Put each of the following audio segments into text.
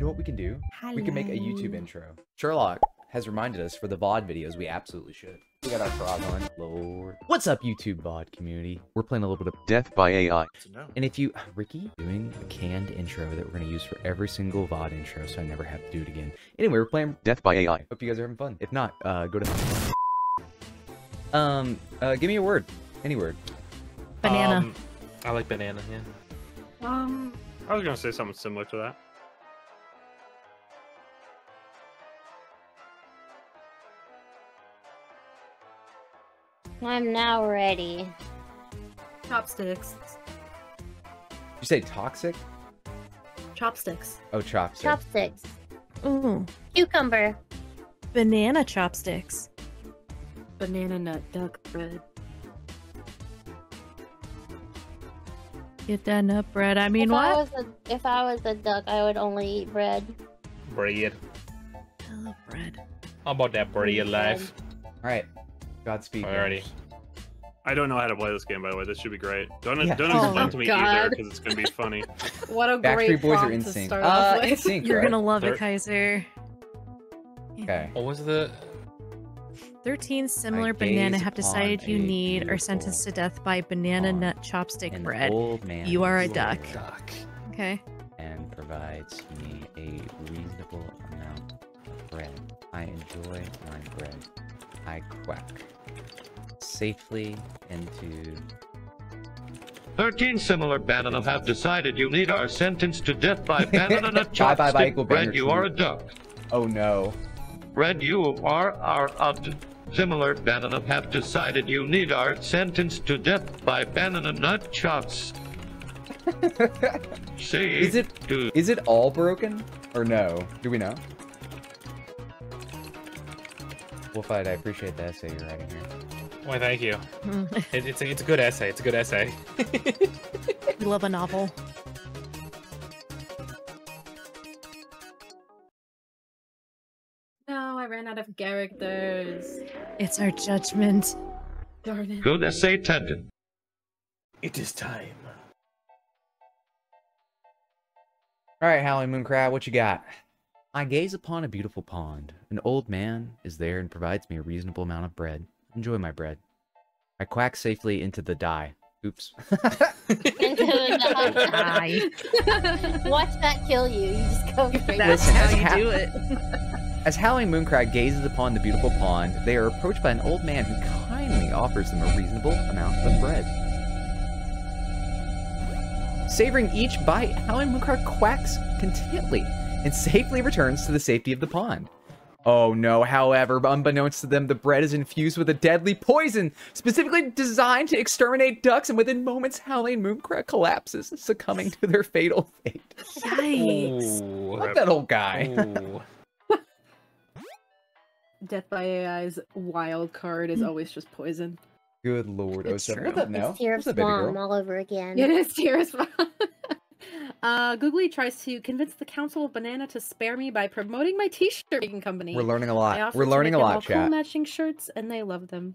You know what we can do? Hello. We can make a YouTube intro. Sherlock has reminded us for the VOD videos we absolutely should. We got our frog on. Lord. What's up, YouTube VOD community? We're playing a little bit of Death by AI. And if you... Ricky? Doing a canned intro that we're going to use for every single VOD intro so I never have to do it again. Anyway, we're playing Death by AI. Hope you guys are having fun. If not, go to... Give me a word. Any word. Banana. I like banana, yeah. I was going to say something similar to that. I'm now ready. Chopsticks. You say toxic? Chopsticks. Oh, chopsticks. Chopsticks. Ooh. Cucumber. Banana chopsticks. Banana nut duck bread. Get that nut bread. I mean, what? If I was a duck, I would only eat bread. Bread. I love bread. How about that bread life? Alright. Godspeed. Alrighty. I don't know how to play this game, by the way. This should be great. Don't explain to me either, because it's gonna be funny. What a great boys are in sync. In sync, you're gonna love it, Kaiser. Okay. What was the 13 similar banana have decided you need are sentenced to death by banana nut chopstick bread. You are a duck. Okay. And provides me a reasonable amount of bread. I enjoy my bread. I quack safely into 13 similar banana have decided you need our sentence to death by banana nut chopstick bread. You are a duck. Oh no. Bread, you are our similar banana have decided you need our sentence to death by banana nut chops. See, is it all broken or no? Do we know? Wolfide, I appreciate the essay you're writing here. Why, thank you. It's a good essay. It's a good essay. We love a novel. No, I ran out of characters. It's our judgment. Darn it. Good essay, Tendon. It is time. All right, Howling Mooncrab, what you got? I gaze upon a beautiful pond. An old man is there and provides me a reasonable amount of bread. Enjoy my bread. I quack safely into the dye. Oops. Watch that kill you. You just go crazy. That's how you do it. As Howling Mooncrab gazes upon the beautiful pond, they are approached by an old man who kindly offers them a reasonable amount of bread. Savoring each bite, Howling Mooncrab quacks contentedly and safely returns to the safety of the pond. Oh no, however, unbeknownst to them, the bread is infused with a deadly poison, specifically designed to exterminate ducks, and within moments, Howling Mooncrab collapses, succumbing to their fatal fate. Yikes. Ooh, not that old guy. Death by AI's wild card is always just poison. Good lord, O7. What's up now? It's Tears Mom all over again. It is Tears Mom. Googly tries to convince the Council of Banana to spare me by promoting my t-shirt making company. We're learning a lot. We're learning a lot, chat. I offer cool matching shirts, and they love them.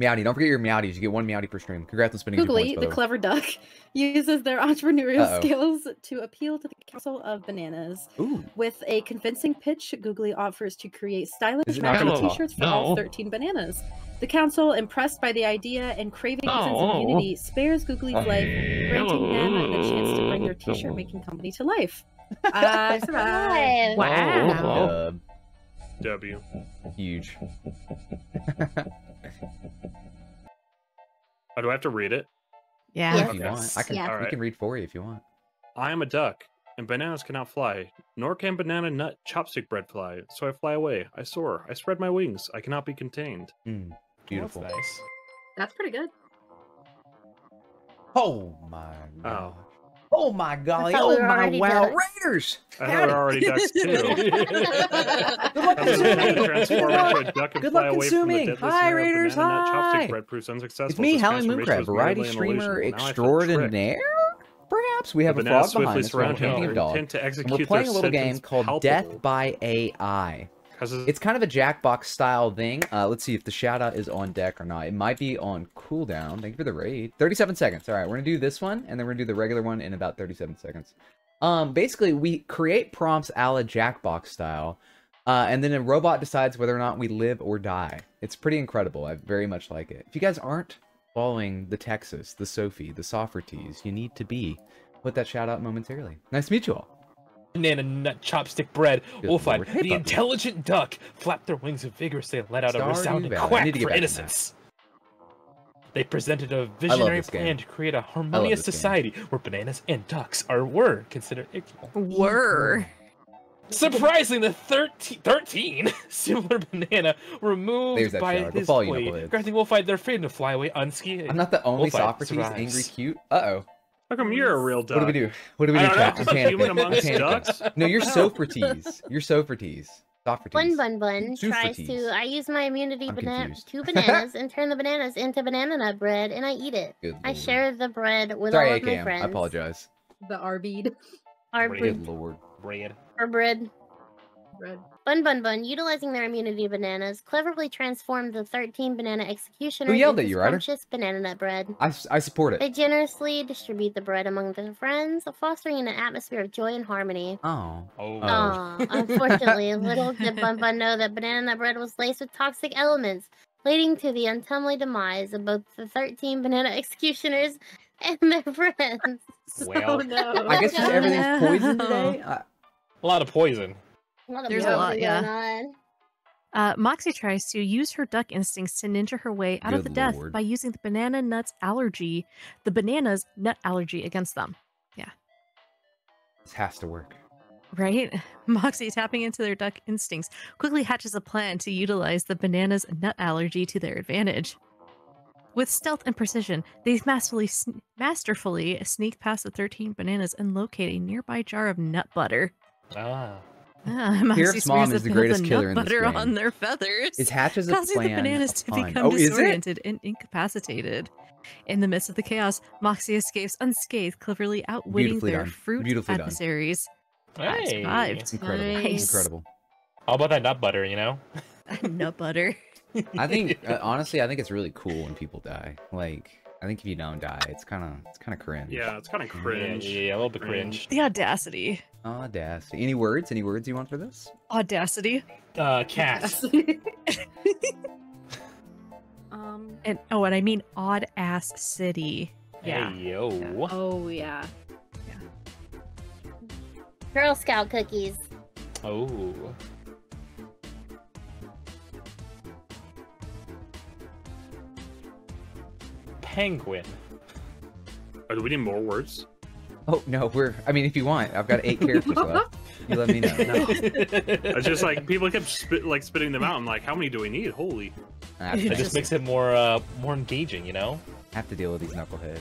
Meowdy, don't forget your meowdies. You get one meowdy per stream. Congrats on spending your points, by the way. Clever duck, uses their entrepreneurial skills to appeal to the Council of Bananas. Ooh. With a convincing pitch, Googly offers to create stylish matching t-shirts for all 13 bananas. The Council, impressed by the idea and craving a sense of unity, spares Googly's life, granting them the chance to bring their t-shirt making company to life. Survive! Wow! W. Huge. Oh, do I have to read it? Yeah. Yes. If you want. I can, we can read for you if you want. I am a duck, and bananas cannot fly, nor can banana nut chopstick bread fly, so I fly away. I soar. I spread my wings. I cannot be contained. Mm. Beautiful. That's nice. That's pretty good. Oh my god. Oh. Oh my golly, oh my wow, Raiders! I thought we were already ducks too. Good luck consuming! Hi Raiders, hi! It's me, Howling Mooncrab, variety streamer extraordinaire? Perhaps we have a frog behind us, and we're playing a little game called Death by AI. It's kind of a Jackbox style thing. Let's see if the shout out is on deck or not. It might be on cooldown. Thank you for the raid. 37 seconds. All right, we're gonna do this one, and then we're gonna do the regular one in about 37 seconds. Basically, we create prompts a la Jackbox style, and then a robot decides whether or not we live or die. It's pretty incredible. I very much like it. If you guys aren't following the Texas, the Sophie, the Socrates, you need to be. Put that shout out momentarily. Nice to meet you all. Banana nut chopstick bread. Wolfine, hey, the puppy. Intelligent duck, flapped their wings with vigor as they let out a resounding quack for innocence. They presented a visionary plan to create a harmonious society where bananas and ducks were considered equal. Were. Surprisingly, the 13 similar banana were moved by this way, granting Wolfine their freedom to fly away unscathed. I'm not the only Socrates angry cute. Uh-oh. How come you're a real duck? What do we do? What do we do? Human amongst ducks? No, you're Socrates. You're Socrates. Socrates. Bun tries to. I use my immunity to bananas and turn the bananas into banana nut bread, and I eat it. I share the bread with all of my friends. I apologize. The arbed. Good lord. Bread. Or bread. Bread. Bun, utilizing their immunity to bananas, cleverly transformed the 13 banana executioners into scrumptious banana nut bread. I support it. They generously distribute the bread among their friends, fostering an atmosphere of joy and harmony. Oh. Unfortunately, little did Bun know that banana nut bread was laced with toxic elements, leading to the untimely demise of both the 13 banana executioners and their friends. Well, no. I guess everything's poison today? A lot of poison. There's a lot, yeah. Moxie tries to use her duck instincts to ninja her way out of the death by using the banana nuts allergy, the banana's nut allergy against them. Yeah. This has to work. Right? Moxie, tapping into their duck instincts, quickly hatches a plan to utilize the banana's nut allergy to their advantage. With stealth and precision, they masterfully sneak past the 13 bananas and locate a nearby jar of nut butter. Ah. Pierce's mom is the greatest killer in this game. Butter on their feathers. It hatches a plan causing the bananas to become disoriented and incapacitated. In the midst of the chaos, Moxie escapes unscathed, cleverly outwitting their fruit adversaries. Hey, it's incredible! Nice. Incredible. How about that nut butter? You know, nut butter. I think honestly, I think it's really cool when people die. Like, I think if you don't die, it's kind of cringe. Yeah, it's kind of cringe. Yeah, a little bit cringe. The audacity. Audacity. Any words? Any words you want for this? Audacity. Cats. And I mean Odd Ass City. Yeah. Hey, yo. Yeah. Oh yeah. Yeah. Girl Scout cookies. Oh. Penguin. Oh, do we need more words? Oh, no, I mean, if you want, I've got 8 characters left. You let me know. No. It's just like, people kept spitting them out. I'm like, how many do we need? Holy. It just makes it more, more engaging, you know? I have to deal with these knuckleheads.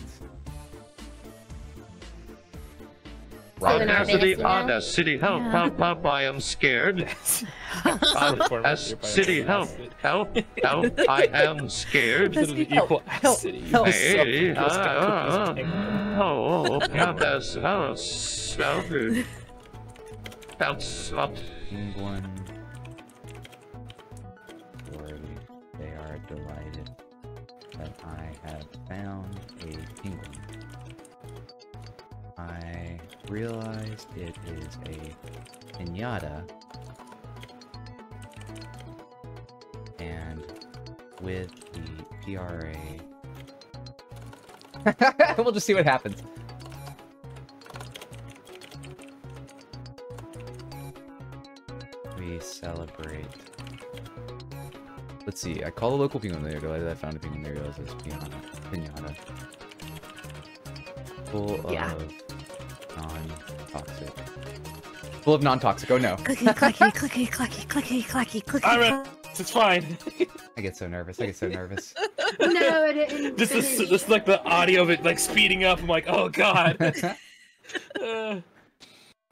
Odd Ass City, help, help, help, I am scared. Odd Ass City, help, help, help, I am scared. Help, help, help, hey, oh, Odd Ass, help, England, they are delighted that I have found a penguin. I realized it is a pinata, and with the PRA, we'll just see what happens. We celebrate. Let's see. I call a local penguin. There, realize I found a penguin. There, realize it's pinata. Full of non-toxic. Full of non-toxic. Oh no. Clicky, clicky, clicky, clicky, clicky, clicky, clicky. Alright, it's fine. I get so nervous. No, it isn't. This is like the audio of it, like speeding up. I'm like, oh god. It's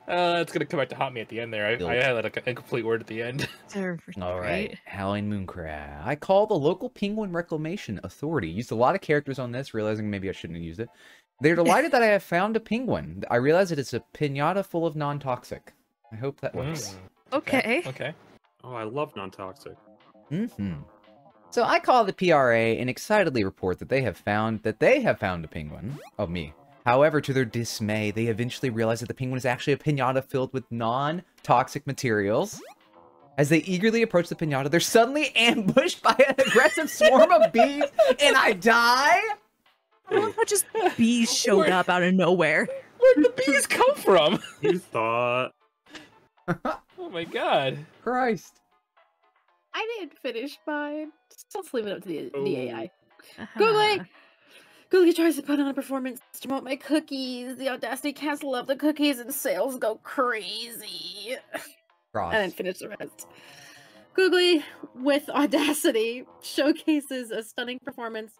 gonna come back to haunt me at the end. There, I had like an incomplete word at the end. All right. Howling Mooncrab. I call the local penguin reclamation authority. Used a lot of characters on this, realizing maybe I shouldn't have used it. They're delighted that I have found a penguin. I realize that it's a pinata full of non-toxic. I hope that works. Okay. Okay. Oh, I love non-toxic. Mm-hmm. So I call the PRA and excitedly report that they have found a penguin. Oh, me. However, to their dismay, they eventually realize that the penguin is actually a piñata filled with non-toxic materials. As they eagerly approach the piñata, they're suddenly ambushed by an aggressive swarm of bees, and I die? I love how just bees showed up out of nowhere. Where'd the bees come from? You thought. Oh my god. Christ. I didn't finish mine. Let's leave it up to the AI. Google tries to put on a performance to promote my cookies. The Audacity Cats love the cookies and sales go crazy. Cross. And then finish the rest. Googly with Audacity showcases a stunning performance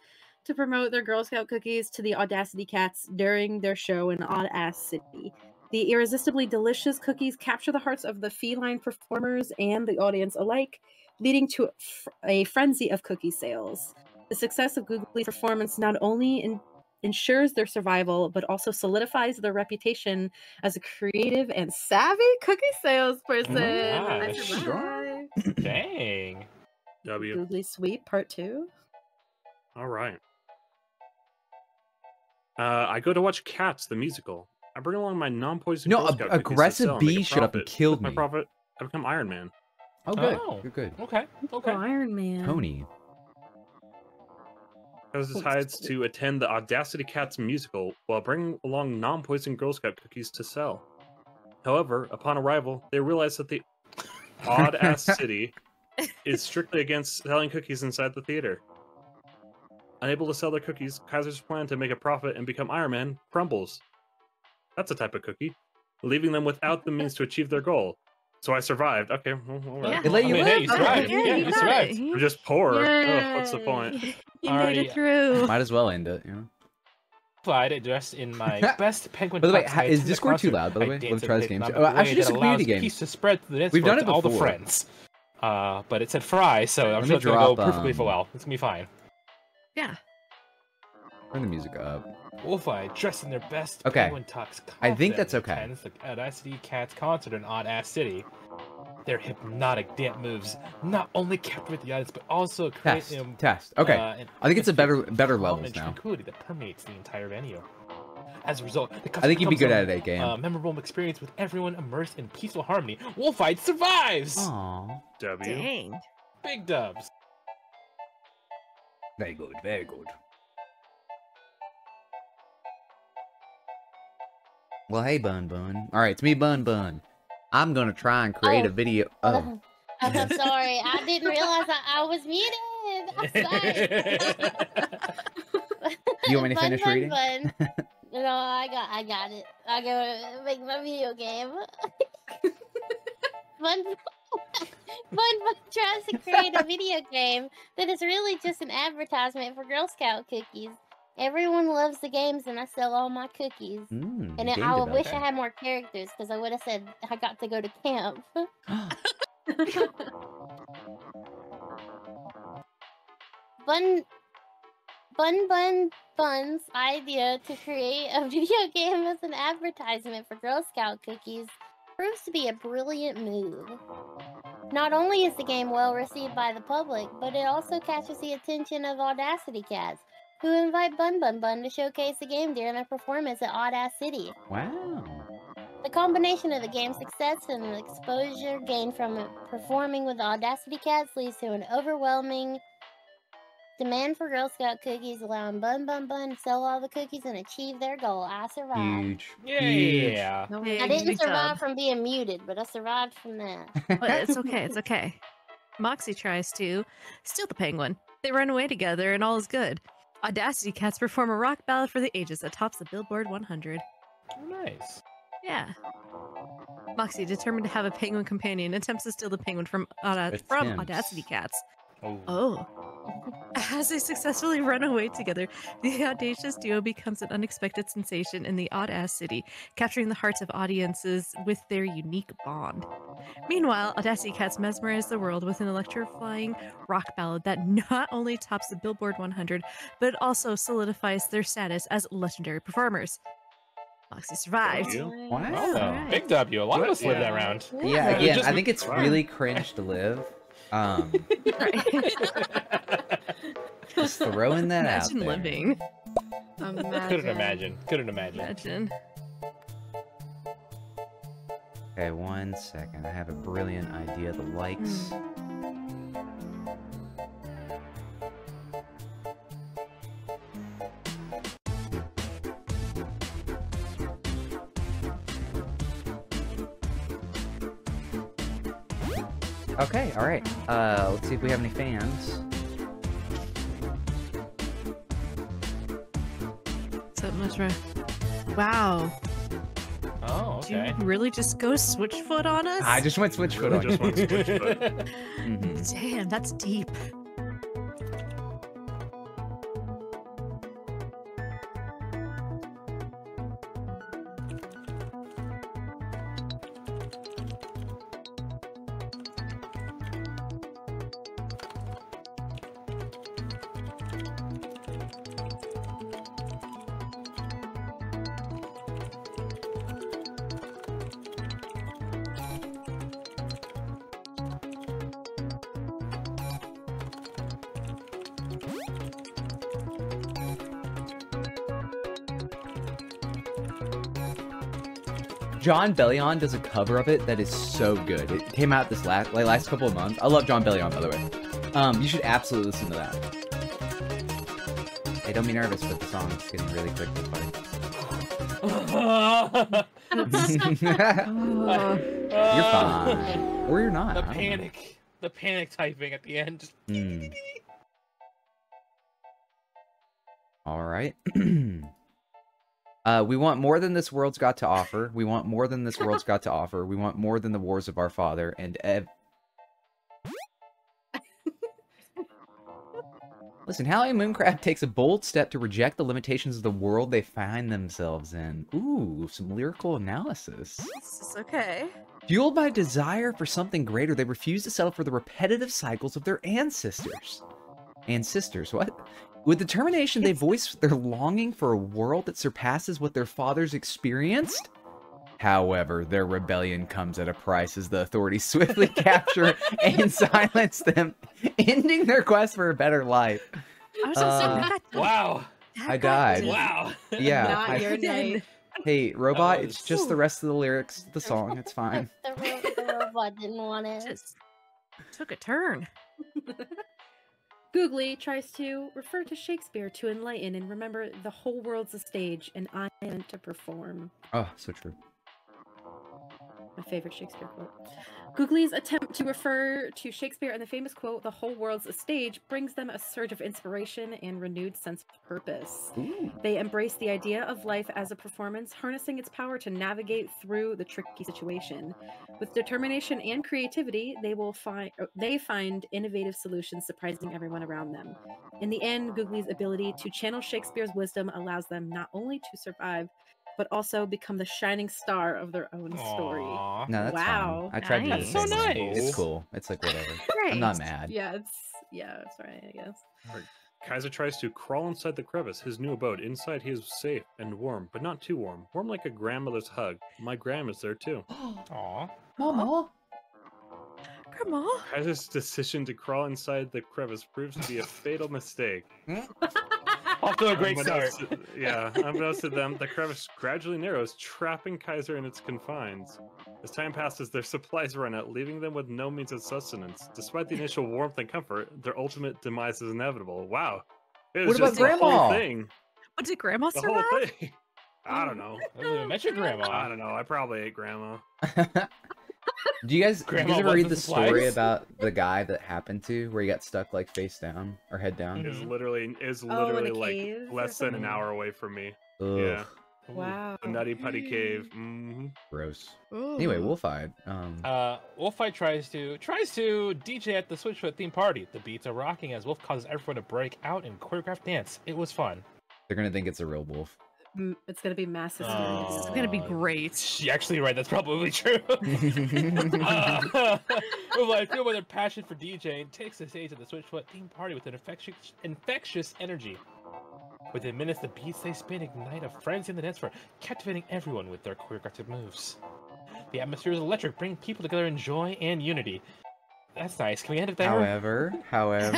to promote their Girl Scout cookies to the Audacity Cats during their show in Odd Ass City. The irresistibly delicious cookies capture the hearts of the feline performers and the audience alike, leading to a frenzy of cookie sales. The success of Googly's performance not only ensures their survival, but also solidifies their reputation as a creative and savvy cookie salesperson. Oh my gosh. Dang. W. Googly Sweep Part 2. All right. I go to watch Cats, the musical. I bring along my non-poison Girl Scout cookies. Aggressive bee shut up and killed me. My profit, I become Iron Man. Oh, good. Oh. You're good. Okay. Okay. Iron Man. Tony. I decides to attend the Audacity Cats musical while bringing along non-poison Girl Scout cookies to sell. However, upon arrival, they realize that the Odd Ass City is strictly against selling cookies inside the theater. Unable to sell their cookies, Kaiser's plan to make a profit and become Iron Man crumbles. That's a type of cookie. Leaving them without the means to achieve their goal. So I survived. Okay. Well, all right. Yeah. Let you live. Hey, you survived. Yeah, you survived. We're just poor. Ugh, what's the point? You made it through. Might as well end it, you know? Applied dressed in my best penguin. By the way, is Discord too loud, by the way? Let's try this game. I should use a community game. Piece to spread the We've done it before. All the friends. But it said fry, so I'm sure it's going to go perfectly for a while. It's going to be fine. Yeah. Turn the music up. Wolfeye dressed in their best penguin tux. I think that's okay. The Audacity Cats concert in Odd Ass City. Their hypnotic dance moves not only kept with the audience, but also create test. Okay, I think it's a better levels now. Tranquility that permeates the entire venue. As a result, I think you'd be good at it, game. Memorable experience with everyone immersed in peaceful harmony. Wolfeye survives. Aww. W. Dang. Big dubs. Very good. Very good. Well, hey, Bun Bun. All right, it's me, Bun Bun. I'm gonna try and create a video. Oh, I'm so sorry. I didn't realize I was muted. I'm sorry. You want me to finish reading? No, I got it. I gotta make my video game. Fun tries to create a video game that is really just an advertisement for Girl Scout cookies. Everyone loves the games, and I sell all my cookies. And then I wish I had more characters, because I would have said I got to go to camp. Bun Bun's idea to create a video game as an advertisement for Girl Scout cookies proves to be a brilliant move. Not only is the game well received by the public, but it also catches the attention of Audacity Cats, who invite Bun Bun Bun to showcase the game during a performance at Odd Ass City. Wow. The combination of the game's success and the exposure gained from performing with Audacity Cats leads to an overwhelming demand for Girl Scout cookies, allowing Bun Bun Bun to sell all the cookies and achieve their goal. I survived. Huge. Yeah. I didn't survive from being muted, but I survived from that. But it's okay, it's okay. Moxie tries to steal the penguin. They run away together and all is good. Audacity Cats perform a rock ballad for the ages that tops the Billboard 100. Oh, nice. Yeah. Moxie, determined to have a penguin companion, attempts to steal the penguin from Audacity Cats. As they successfully run away together, the audacious duo becomes an unexpected sensation in the Odd Ass City, capturing the hearts of audiences with their unique bond. Meanwhile, Audacity Cats mesmerize the world with an electrifying rock ballad that not only tops the Billboard 100, but also solidifies their status as legendary performers. Moxie survived. Wow. Right. Big W. A lot of us live that round. Yeah, again, I think it's really cringe to live. Just throwing that out there. Imagine living. Imagine. Couldn't imagine. Couldn't imagine. Imagine. Okay, 1 second. I have a brilliant idea. The likes. Okay, alright. Let's see if we have any fans. What's up, Mizra? Wow. Oh, okay. Did you really just go Switchfoot on us? I just went Switchfoot on you. Mm-hmm. Damn, that's deep. Jon Bellion does a cover of it that is so good. It came out this last couple of months. I love Jon Bellion, by the way. You should absolutely listen to that. Hey, don't be nervous, but the song's getting really quick and funny. You're fine. Or you're not. The panic. The panic typing at the end. Mm. All right. We want more than this world's got to offer. We want more than this world's got to offer. We want more than the wars of our father and Ev. Listen, Howling Mooncrab takes a bold step to reject the limitations of the world they find themselves in. Ooh, some lyrical analysis. This is okay. Fueled by desire for something greater, they refuse to settle for the repetitive cycles of their ancestors. Ancestors, what? With determination, they voice their longing for a world that surpasses what their fathers experienced. However, their rebellion comes at a price as the authorities swiftly capture and silence them, ending their quest for a better life. I was so wow. I died. Wow. Yeah. Not your name. Hey, Robot, it's just the rest of the lyrics of the song. It's fine. The robot didn't want it. Just took a turn. Googly tries to refer to Shakespeare to enlighten and remember the whole world's a stage and I am meant to perform. Oh, so true. My favorite Shakespeare quote. Googly's attempt to refer to Shakespeare and the famous quote, the whole world's a stage, brings them a surge of inspiration and renewed sense of purpose. Ooh. They embrace the idea of life as a performance, harnessing its power to navigate through the tricky situation. With determination and creativity, they find innovative solutions surprising everyone around them. In the end, Googly's ability to channel Shakespeare's wisdom allows them not only to survive, but also become the shining star of their own story. Aww. No, that's wow. Fine. I tried nice. To do it. That's so nice. It's cool. It's like whatever. Right. I'm not mad. Yeah, it's right, I guess. Right. Kaiser tries to crawl inside the crevice, his new abode. Inside he is safe and warm, but not too warm. Warm like a grandmother's hug. My grandma's there too. Aww. Mama. Grandma. Kaiser's decision to crawl inside the crevice proves to be a fatal mistake. Off to a great start. Yeah, unbeknownst to them, the crevice gradually narrows, trapping Kaiser in its confines. As time passes, their supplies run out, leaving them with no means of sustenance. Despite the initial warmth and comfort, their ultimate demise is inevitable. Wow. What about Grandma? What did Grandma survive? The whole thing. I don't know. I haven't even met your Grandma. I don't know. I probably ate Grandma. Do you guys ever read the story about the guy that happened to where he got stuck like face down or head down? It is literally like less than an hour away from me. Ugh. Yeah. Wow. The Nutty Putty Cave. Mm-hmm. Gross. Ooh. Anyway, Wolfeye. Wolfeye tries to DJ at the Switchfoot theme party. The beats are rocking as Wolf causes everyone to break out in choreographed dance. It was fun. They're gonna think it's a real wolf. It's gonna be mass hysteria. This is gonna be great. You're actually right. That's probably true. Fueled by their passion for DJing, takes the stage at the Switchfoot theme party with an infectious energy. Within minutes, the beats they spin ignite a frenzy in the dance floor, captivating everyone with their choreographed moves. The atmosphere is electric, bringing people together in joy and unity. That's nice. Can we end it there? However, as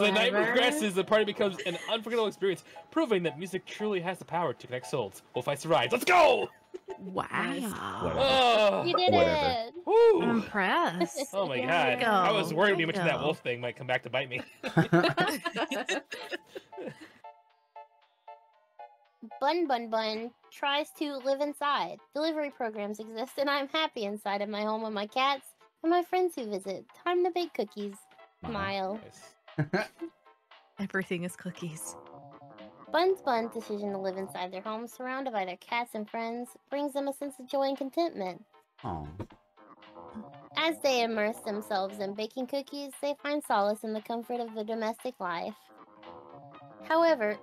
the night progresses, the party becomes an unforgettable experience, proving that music truly has the power to connect souls. We'll fight to rise. Let's go! Wow. You did it! Woo. I'm impressed. Oh my god. Go. I was worried too much of that wolf thing might come back to bite me. Bun Bun Bun tries to live inside. Delivery programs exist, and I'm happy inside of my home with my cats and my friends who visit. Time to bake cookies. Smile. Nice. Everything is cookies. Bun's Bun's decision to live inside their home, surrounded by their cats and friends, brings them a sense of joy and contentment. Aww. As they immerse themselves in baking cookies, they find solace in the comfort of the domestic life. However,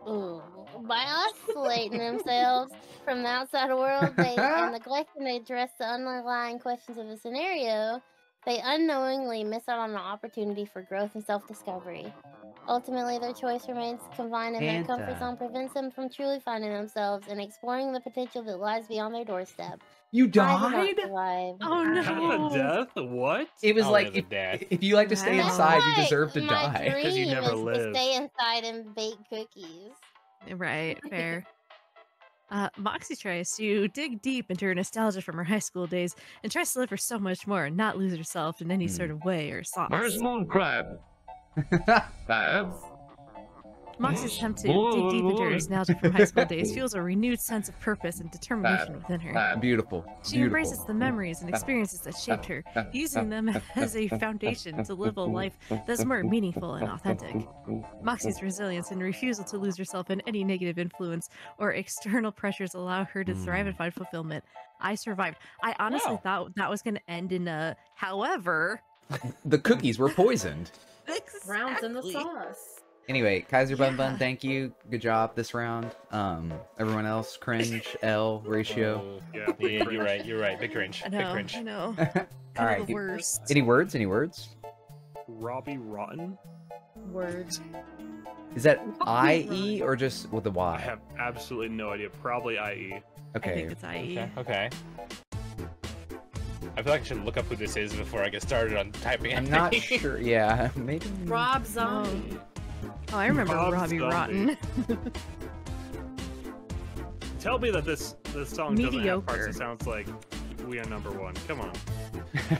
by isolating themselves from the outside world, they neglect and they address the underlying questions of the scenario. They unknowingly miss out on the opportunity for growth and self-discovery. Ultimately, their choice remains confined in their comfort zone, prevents them from truly finding themselves and exploring the potential that lies beyond their doorstep. You died? Oh no! Death? What? It was like if you like to stay inside, you deserve to die because you never live. Stay inside and bake cookies. Right. Fair. Moxie tries to dig deep into her nostalgia from her high school days and tries to live for so much more and not lose herself in any sort of way or sauce. Where's Mooncrab? Moxie's attempt to dig deep into her nostalgia from high school days fuels a renewed sense of purpose and determination within her. Beautiful. She embraces the memories and experiences that shaped her, using them as a foundation to live a life that's more meaningful and authentic. Moxie's resilience and refusal to lose herself in any negative influence or external pressures allow her to thrive and find fulfillment. I survived. I honestly thought that was going to end in a however. The cookies were poisoned. Exactly. Rounds in the sauce. Anyway, Kaiser Bun Bun, thank you. Good job this round. Everyone else, cringe, L, ratio. Yeah, you're right, you're right. Big cringe, I know, big cringe. I know. All right. Any words? Any words? Robbie Rotten. Words. Is that I-E or just with the Y? I have absolutely no idea. Probably I-E. Okay. I think it's I-E. Okay. Okay. I feel like I should look up who this is before I get started on typing anything. I'm not sure. Yeah, maybe. Rob Zombie. Oh, I remember Robbie Rotten. Tell me that this song doesn't have parts that sounds like We Are Number One. Come on.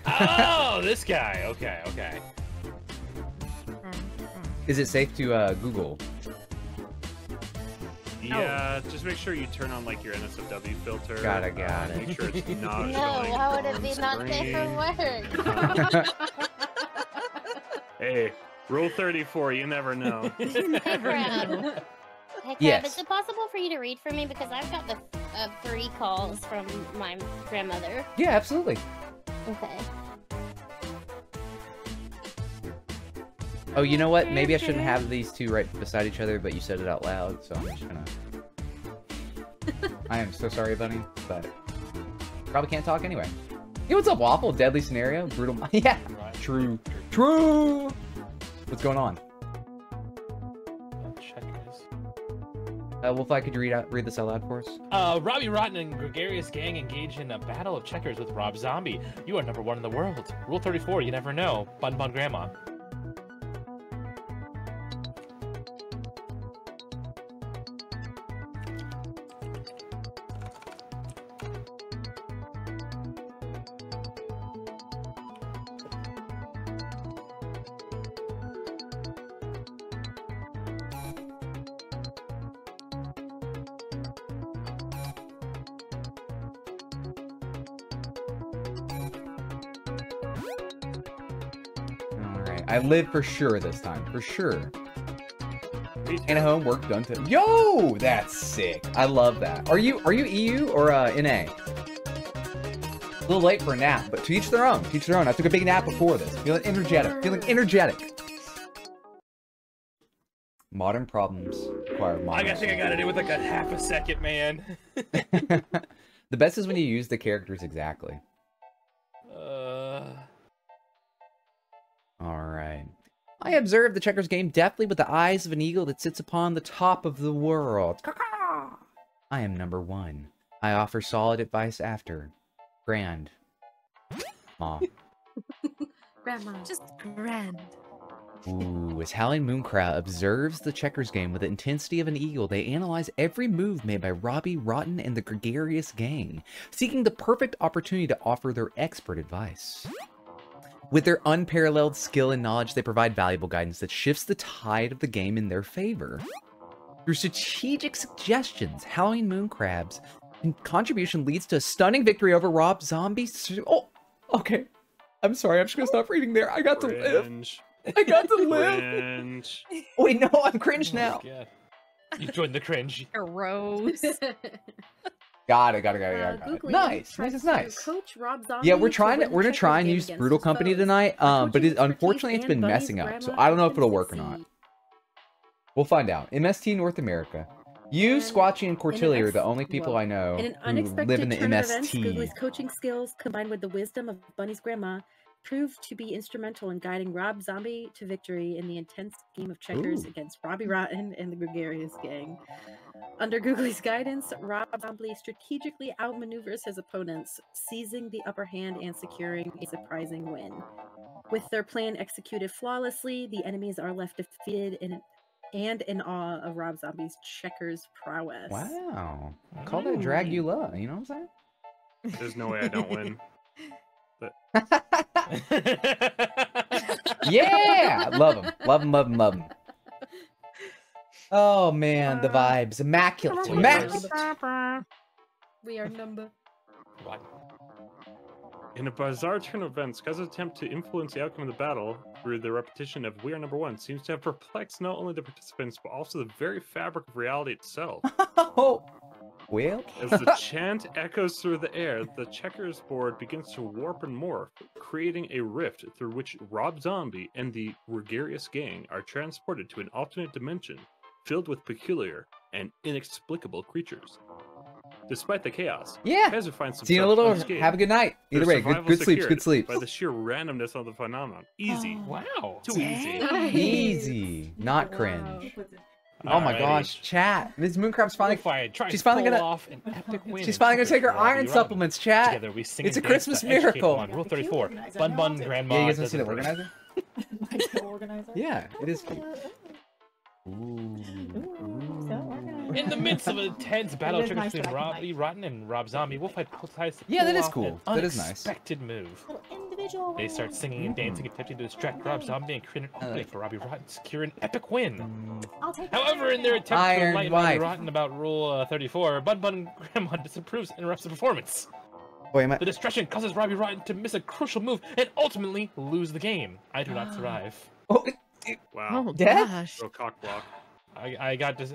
Oh, this guy. Okay, okay. Is it safe to Google? Yeah, just make sure you turn on like your NSFW filter. Got it. Make sure it's not. No, how would it be not safe for work? Hey, Rule 34, you never know. Hey, Crab. Hey, Crab, is it possible for you to read for me? Because I've got the 3 calls from my grandmother. Yeah, absolutely. Okay. Oh, you know what? Maybe I shouldn't have these two right beside each other, but you said it out loud, so I'm just gonna... I am so sorry, Bunny, but... Probably can't talk anyway. Hey, what's up, Waffle? Deadly scenario? Brutal... Yeah! True. True! What's going on? Wolf, I could read this out loud for us. Robbie Rotten and Gregarious Gang engage in a battle of checkers with Rob Zombie. You are number one in the world. Rule 34, you never know. Bun Bun Grandma. I live for sure this time, for sure. And homework done too. Yo, that's sick. I love that. Are you EU or NA? A little late for a nap, but to each their own. To each their own. I took a big nap before this. Feeling energetic. Feeling energetic. Modern problems require modern. I think I got to do with like a half a second, man. The best is when you use the characters exactly. Alright. I observed the checkers game deftly with the eyes of an eagle that sits upon the top of the world. I am number one. I offer solid advice after. Grand. Ma. Grandma. Just grand. Ooh, as Howling Mooncrab observes the checkers game with the intensity of an eagle, they analyze every move made by Robbie Rotten and the Gregarious Gang, seeking the perfect opportunity to offer their expert advice. With their unparalleled skill and knowledge, they provide valuable guidance that shifts the tide of the game in their favor. Through strategic suggestions, Howling Mooncrab's contribution leads to a stunning victory over Rob Zombie. Oh, okay. I'm sorry. I'm just going to stop reading there. I got to live. I got to live. Wait, no, I'm cringe now. Oh, you joined the cringe. Gross. Got it. Nice. Coach Rob Zombie, yeah, we're gonna try and use Brutal Company tonight. But unfortunately, it's been messing up, so I don't know if it'll work or not. We'll find out. MST North America. You, Squatchy, and Cortilli are the only people I know who live in the MST. Googly's coaching skills combined with the wisdom of Bunny's grandma proved to be instrumental in guiding Rob Zombie to victory in the intense game of checkers against Robbie Rotten and the Gregarious Gang. Under Googly's guidance, Rob Zombie strategically outmaneuvers his opponents, seizing the upper hand and securing a surprising win. With their plan executed flawlessly, the enemies are left defeated and in awe of Rob Zombie's checkers prowess. Wow. Call that Dragula, you know what I'm saying? There's no way I don't win. But... yeah! Love him. Oh man, the vibes. Immaculate. We are number. Right. In a bizarre turn of events, Guz's attempt to influence the outcome of the battle through the repetition of "We are number one" seems to have perplexed not only the participants, but also the very fabric of reality itself. Well, as the chant echoes through the air, the checkers board begins to warp and morph, creating a rift through which Rob Zombie and the Gregarious Gang are transported to an alternate dimension filled with peculiar and inexplicable creatures. Despite the chaos, Kaiser finds some. See you in a little. Have a good night. Either way, good sleep. By the sheer randomness of the phenomenon, easy. Oh, wow. Too easy. Easy. Not cringe. Wow. Oh my gosh, chat! Ms. Mooncrab's finally she's finally gonna take her iron supplements, chat. Together we sing. It's a Christmas miracle. On Rule 34. Bun Grandma. Yeah, you guys want to see the organizer? Yeah, it is cute. In the midst of an intense battle between Robbie Rotten and Rob Zombie, we'll fight both sides. Yeah, that is cool. That is nice. Unexpected move. They start singing and dancing, attempting to distract Rob Zombie and create an opening for Robbie Rotten to secure an epic win. However, in their attempt to enlighten Robbie Rotten about Rule 34, Bun Grandma disapproves and interrupts the performance. The distraction causes Robbie Rotten to miss a crucial move and ultimately lose the game. I do not survive. Wow. Gosh. Real cock block. I got this.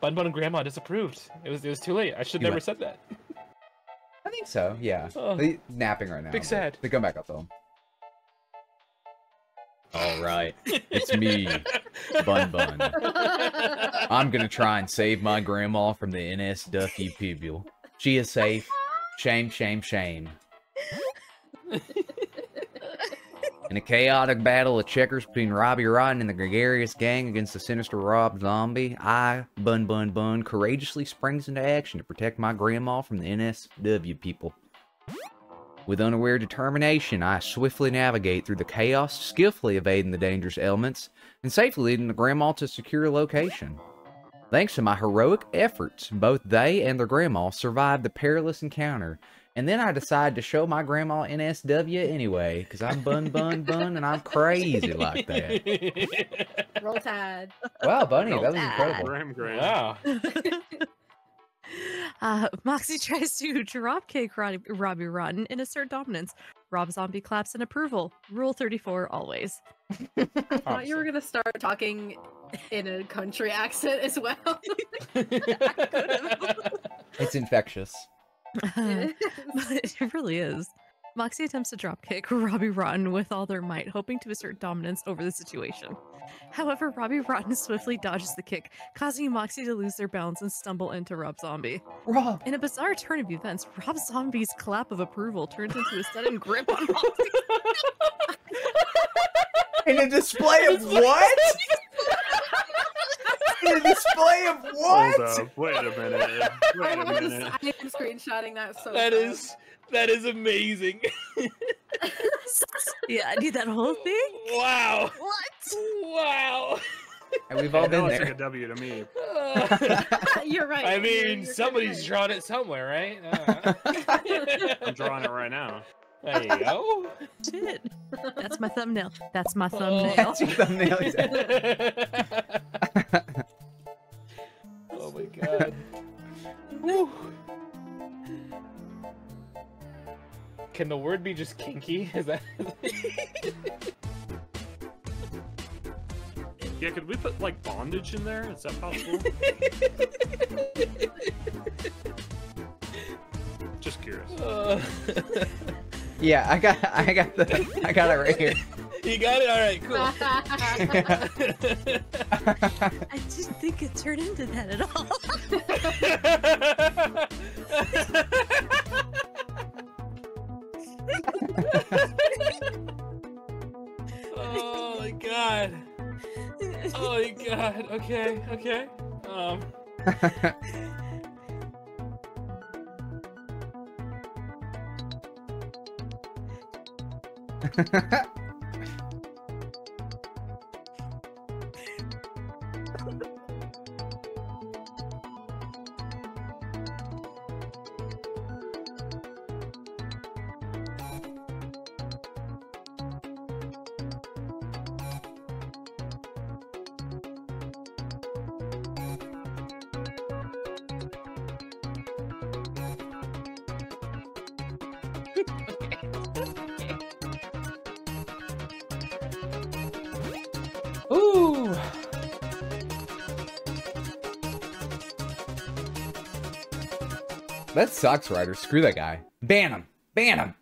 Bun and Grandma disapproved. It was too late. I should never said that. I think so. Yeah. They're napping right now. Big sad. They come back up though. All right, it's me, Bun. I'm gonna try and save my grandma from the NS Ducky people. She is safe. Shame. In a chaotic battle of checkers between Robbie Rotten and the Gregarious Gang against the sinister Rob Zombie, I, Bun, courageously springs into action to protect my grandma from the NSW people. With unaware determination, I swiftly navigate through the chaos, skillfully evading the dangerous elements, and safely leading the grandma to a secure location. Thanks to my heroic efforts, both they and their grandma survived the perilous encounter. And then I decide to show my grandma NSW anyway, because I'm Bun, and I'm crazy like that. Roll Tide. Wow, Bunny, that was incredible. Wow. Moxie tries to dropkick Robbie Rotten and assert dominance. Rob Zombie claps in approval. Rule 34 always. I thought you were going to start talking in a country accent as well. It's infectious. It really is. Moxie attempts to dropkick Robbie Rotten with all their might, hoping to assert dominance over the situation. However, Robbie Rotten swiftly dodges the kick, causing Moxie to lose their balance and stumble into Rob Zombie. In a bizarre turn of events, Rob Zombie's clap of approval turns into a sudden grip on Moxie. In a display of what? A display of what? Hold up. Wait a minute. I am screenshotting that. That is amazing. Yeah, I did that whole thing. Wow. What? Wow. And we've all been there. It's like a W to me. You're right. I mean, you're somebody's right. Drawn it somewhere, right? I'm drawing it right now. There you go. Shit. That's my thumbnail. That's my thumbnail. That's your thumbnail, exactly. Oh my god. Woo. Can the word be just kinky? Is that? Yeah, could we put like bondage in there? Is that possible? Just curious. Yeah, I got it right here. You got it? Alright, cool. I just think it turned into that at all. Oh my god. Oh my god. Okay, okay. Ooh! That sucks, Ryder. Screw that guy. Ban him! Ban him!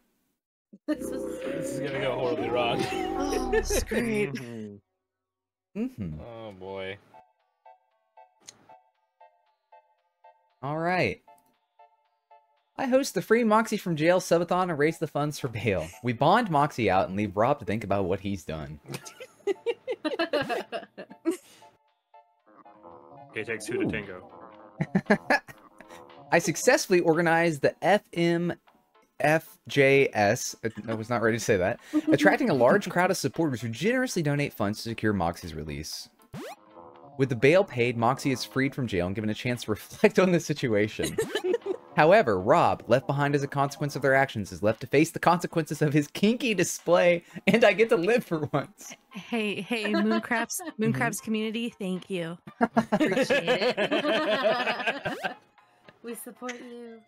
This is gonna go horribly wrong. Oh, screw. Mm-hmm. Oh boy. Alright. I host the Free Moxie from Jail Subathon and raise the funds for bail. We bond Moxie out and leave Rob to think about what he's done. It takes two to tango. I successfully organized the FMFJS, I was not ready to say that, attracting a large crowd of supporters who generously donate funds to secure Moxie's release. With the bail paid, Moxie is freed from jail and given a chance to reflect on the situation. However, Rob, left behind as a consequence of their actions, is left to face the consequences of his kinky display, and I get to live for once. Hey, hey, Mooncrab's community, thank you. Appreciate it. We support you.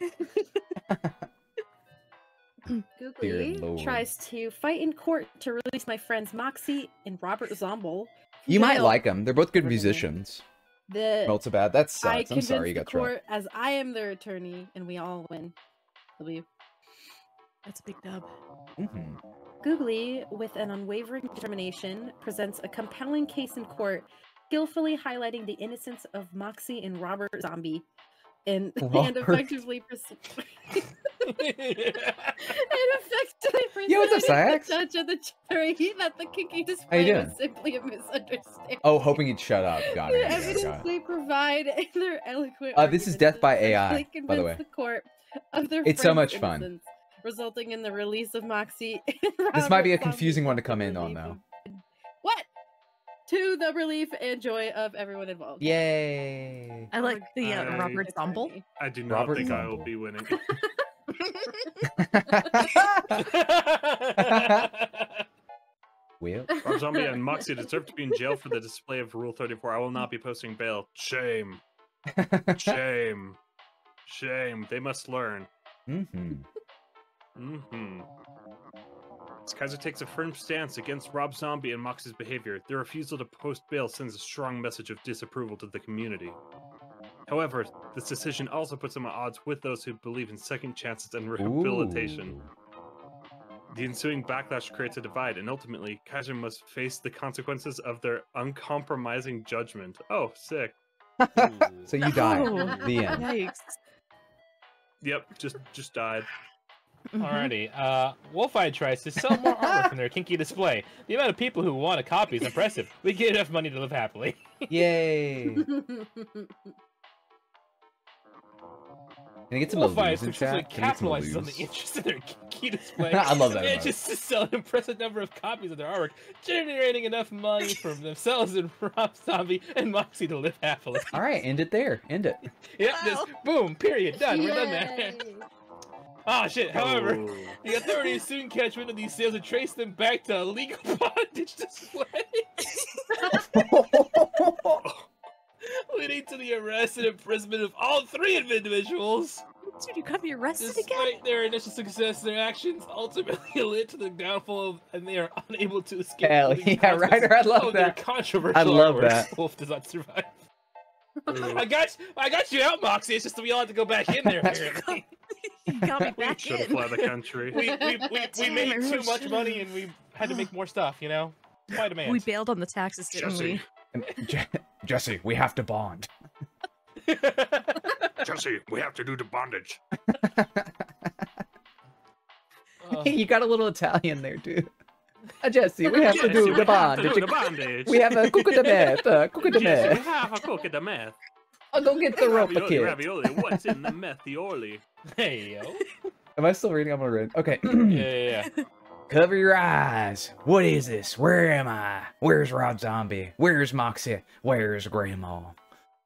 Googly tries to fight in court to release my friends Moxie and Robert Zombie. You might like them. They're both good musicians. Well, it's about that sucks. I'm sorry you got thrown. As I am their attorney, and we all win. W. That's a big dub. Mm-hmm. Googly, with an unwavering determination, presents a compelling case in court, skillfully highlighting the innocence of Moxie and Robert Zombie, and effectively presented the judge of the jury that the kinky display was simply a misunderstanding. Oh, hoping he'd shut up. Got it. The evidence they provide and their eloquent this is Death by AI, by the way. The court of their it's so much fun. Resulting in the release of Moxie. This might be a confusing one to come in on, though. What? To the relief and joy of everyone involved. Yay! I like the Robert Zombie. I do not think I will be winning. Well, Rob Zombie and Moxie deserve to be in jail for the display of Rule 34. I will not be posting bail. Shame. Shame. Shame. They must learn. Mm-hmm. Mm-hmm. Kaiser takes a firm stance against Rob Zombie and Moxie's behavior. Their refusal to post bail sends a strong message of disapproval to the community. However, this decision also puts him at odds with those who believe in second chances and rehabilitation. Ooh. The ensuing backlash creates a divide, and ultimately, Kaiser must face the consequences of their uncompromising judgment. Oh, sick. So you died. Oh. The end. Yikes. Yep, just died. Alrighty, Wolfeye tries to sell more artwork from their kinky display. The amount of people who want a copy is impressive. We get enough money to live happily. Yay! Can I get some illusion chat? Capitalizes on the interest in their key display. I love that. It just to sell an impressive number of copies of their artwork, generating enough money from themselves and Rob Zombie and Moxie to live happily. All right, end it there. End it. Yep. Wow. Just boom. Period. Done. Yay. We're done there. Ah, oh, shit. However, the authorities soon catch wind of these sales and trace them back to illegal bondage display. Leading to the arrest and imprisonment of all three individuals. Dude, you got me arrested again? Despite their initial success, their actions ultimately led to the downfall of, and they are unable to escape. Hell yeah, Ryder, I love that. Controversial I love artwork. That. Wolf does not survive. I got you out, Moxie. It's just that we all had to go back in there. Apparently. You got me back in. The country. We made too much money and we had to make more stuff. You know, why demand? We bailed on the taxes, didn't we? Jesse, we have to bond. Jesse, we have to do the bondage. Hey, you got a little Italian there, dude. Jesse, we have to do the bondage. We have a cook of the meth. We have a cook of the meth. Oh, go get the rope kid. Ravioli, what's in the methioli? Hey, yo. Am I still reading? I'm gonna read. Okay. Yeah. Cover your eyes. What is this? Where am I? Where's Rob Zombie? Where's Moxie? Where's Grandma?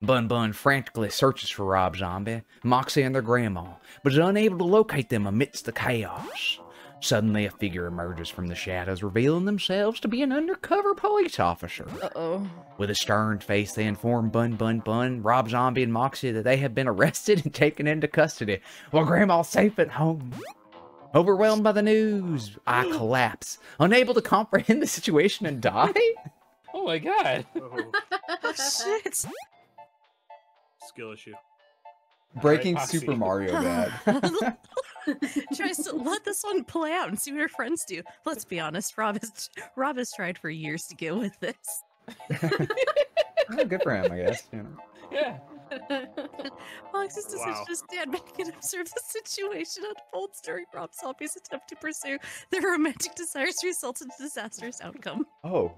Bun Bun frantically searches for Rob Zombie, Moxie, and their grandma, but is unable to locate them amidst the chaos. Suddenly, a figure emerges from the shadows, revealing themselves to be an undercover police officer. Uh-oh. With a stern face, they inform Bun Bun, Rob Zombie, and Moxie that they have been arrested and taken into custody, while Grandma's safe at home. Overwhelmed by the news, I collapse, unable to comprehend the situation and die? Oh my god. Oh, shit. Skill issue. Breaking right, Super Mario bad. Tries to let this one play out and see what her friends do. Let's be honest, Rob has tried for years to get with this. Oh, good for him, I guess. You know. Yeah. Alex's decision to just stand back and observe the situation unfolds during Rob Zombie's attempt to pursue their romantic desires results in a disastrous outcome. Oh.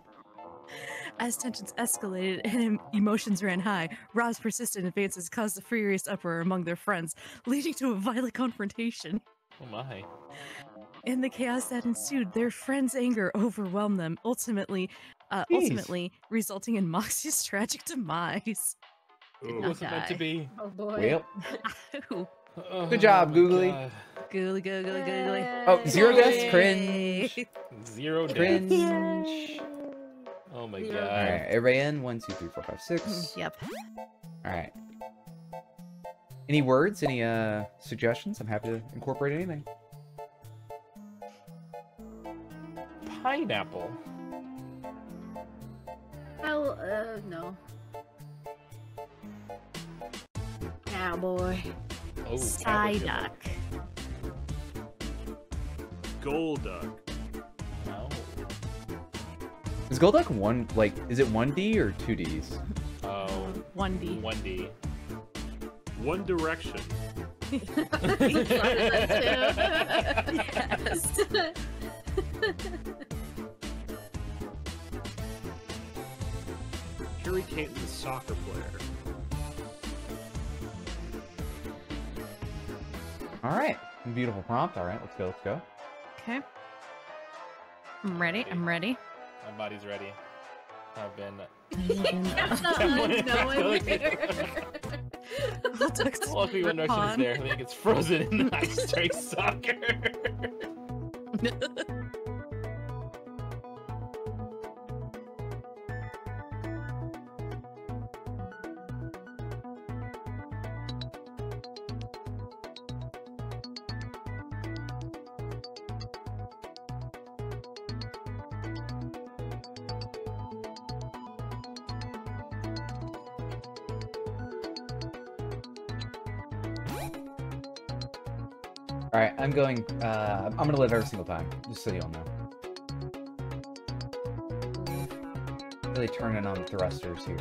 As tensions escalated and emotions ran high, Rob's persistent advances caused a furious uproar among their friends, leading to a violent confrontation. Oh my. In the chaos that ensued, their friends' anger overwhelmed them, ultimately resulting in Moxie's tragic demise. It wasn't meant to be. Oh boy. Yep. Good job, Googly. God. Googly. Oh, zero deaths, cringe. Zero deaths. Cringe. Oh my god. Alright, everybody in? 1, 2, 3, 4, 5, 6. Yep. Alright. Any words? Any suggestions? I'm happy to incorporate anything. Pineapple. Hell, no. Cowboy. Oh, Psyduck. Golduck. No. Is Golduck one, like, is it 1D or 2Ds? Oh. 1D. 1D. One Direction. Yes. Harry Caton's soccer player. Alright. Beautiful prompt. Alright, let's go. Okay. I'm ready. My body's ready. I've been... Luckily, One Direction is there. I think it's frozen in the ice during soccer. Alright, I'm gonna live every single time, just so you all know. Really turning on the thrusters here.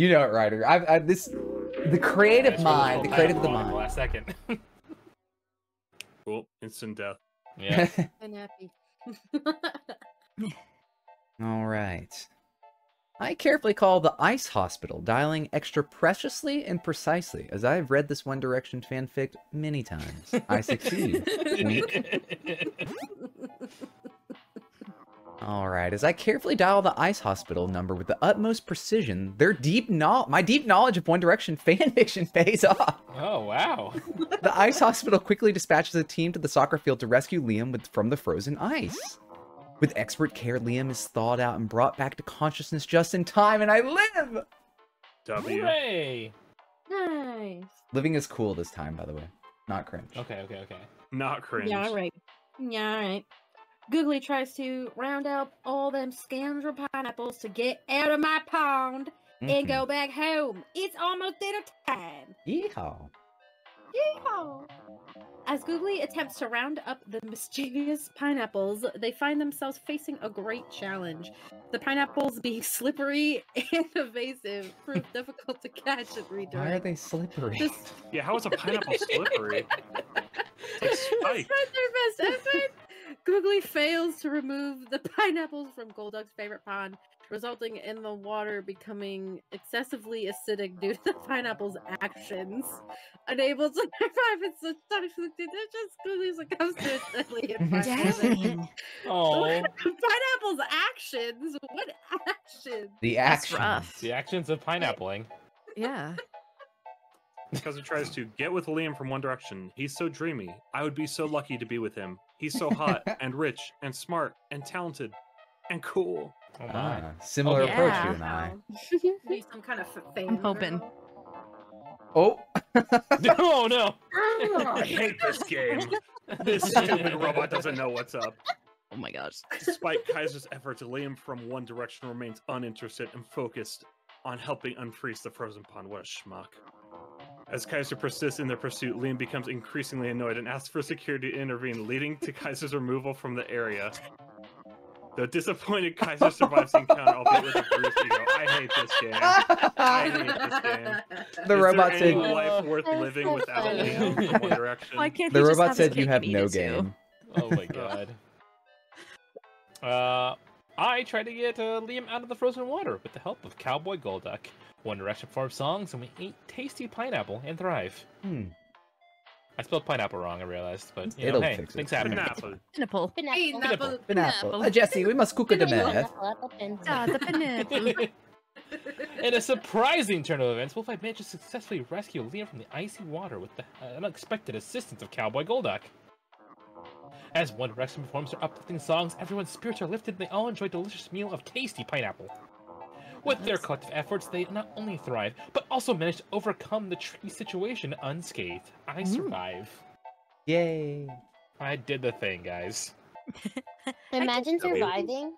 You know it, Ryder. The creative mind, the creative of the mind. Last second. Cool. Instant death. Yeah. I'm happy. All right. I carefully call the Ice Hospital, dialing extra preciously and precisely, as I have read this One Direction fanfic many times. I succeed. Alright, as I carefully dial the Ice Hospital number with the utmost precision, their my deep knowledge of One Direction fanfiction pays off. Oh, wow. The Ice Hospital quickly dispatches a team to the soccer field to rescue Liam from the frozen ice. With expert care, Liam is thawed out and brought back to consciousness just in time, and I live! Hooray! Nice. Living is cool this time, by the way. Not cringe. Okay, okay, okay. Not cringe. Yeah, alright. Yeah, alright. Googly tries to round up all them scoundrel pineapples to get out of my pond and go back home. It's almost dinner time. Yeehaw. Yeehaw. As Googly attempts to round up the mischievous pineapples, they find themselves facing a great challenge. The pineapples being slippery and evasive prove difficult to catch and redirect. Why are they slippery? Just... Yeah, how is a pineapple slippery? It's like their best effort. Googly fails to remove the pineapples from Golduck's favorite pond, resulting in the water becoming excessively acidic due to the pineapple's actions. Unable to survive in such toxic conditions, Googly succumbs to its deadly environment. Oh, pineapple's actions? What actions? The actions. The actions of pineappling. Yeah. Cousin tries to get with Liam from One Direction. He's so dreamy. I would be so lucky to be with him. He's so hot and rich and smart and talented and cool. Oh my. Similar approach you and I. He's some kind of fan. I'm hoping. Oh. Oh no. I hate this game. This stupid robot doesn't know what's up. Oh my gosh. Despite Kaiser's efforts, Liam from One Direction remains uninterested and focused on helping unfreeze the frozen pond. What a schmuck. As Kaiser persists in their pursuit, Liam becomes increasingly annoyed and asks for security to intervene, leading to Kaiser's removal from the area. Though disappointed, Kaiser survives the encounter, albeit with a bruised ego. I hate this game. I hate this game. The robot said, "Life worth living without Liam from One Direction." Why can't the robot said, "You have no game." Oh my god. I try to get Liam out of the frozen water with the help of Cowboy Golduck. One Direction farm songs, and we eat tasty pineapple and thrive. I spelled pineapple wrong, I realized, but you know, hey, things happen. Pineapple. Pineapple. Pineapple. Jesse, we must cook a demand. The pineapple. In a surprising turn of events, Wolfie manages to successfully rescue Liam from the icy water with the unexpected assistance of Cowboy Golduck. As One Direction performs their uplifting songs, everyone's spirits are lifted and they all enjoy a delicious meal of tasty pineapple. With their collective efforts, they not only thrive, but also manage to overcome the tricky situation unscathed. I survive. Yay. I did the thing, guys. Imagine surviving.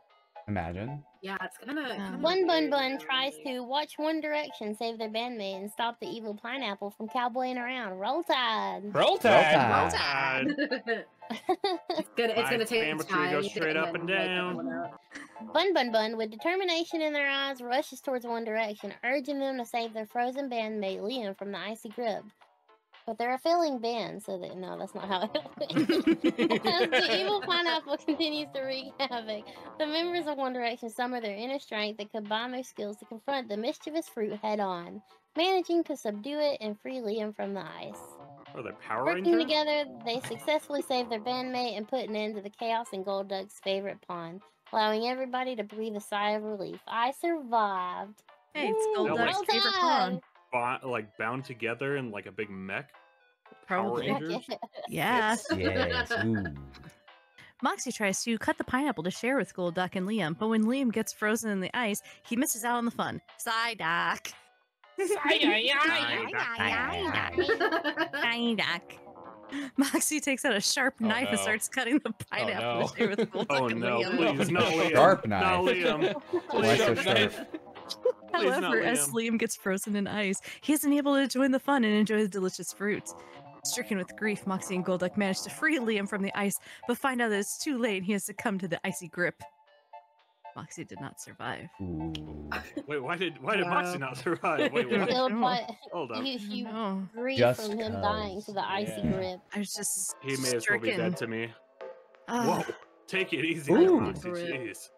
Imagine. Yeah, it's gonna... Bun Bun tries to watch One Direction save their bandmate and stop the evil pineapple from cowboying around. Roll Tide! Roll Tide! Roll Tide! It's gonna take some time. Goes straight up and down. Bun Bun Bun, with determination in their eyes, rushes towards One Direction, urging them to save their frozen bandmate Liam from the icy grip. But they're a failing band, so that no, that's not how it went. As the evil pineapple continues to wreak havoc, the members of One Direction summon their inner strength and combine their skills to confront the mischievous fruit head-on, managing to subdue it and free Liam from the ice. Oh, they're Power Rangers? Working together, they successfully save their bandmate and put an end to the chaos in Golduck's favorite pond, allowing everybody to breathe a sigh of relief. I survived. Hey, it's Golduck's favorite pond. Like bound together in like a big mech. Probably. Power Rangers? Yeah. Yes. Moxie tries to cut the pineapple to share with Golduck and Liam, but when Liam gets frozen in the ice, he misses out on the fun. Psyduck. Psyduck. Moxie takes out a sharp knife and starts cutting the pineapple to share with Golduck and Liam. Please, not Liam. Sharp knife. Not Liam. Why so sharp? However, as Liam gets frozen in ice, he isn't able to join the fun and enjoy the delicious fruit. Stricken with grief, Moxie and Golduck manage to free Liam from the ice, but find out that it's too late and he has succumbed to the icy grip. Moxie did not survive. Wait, Wait, why did Moxie not survive? Wait, what? Hold on. You grieve from him dying to the icy grip. I was just stricken. He may as well be dead to me. Whoa, take it easy, Moxie. Jeez.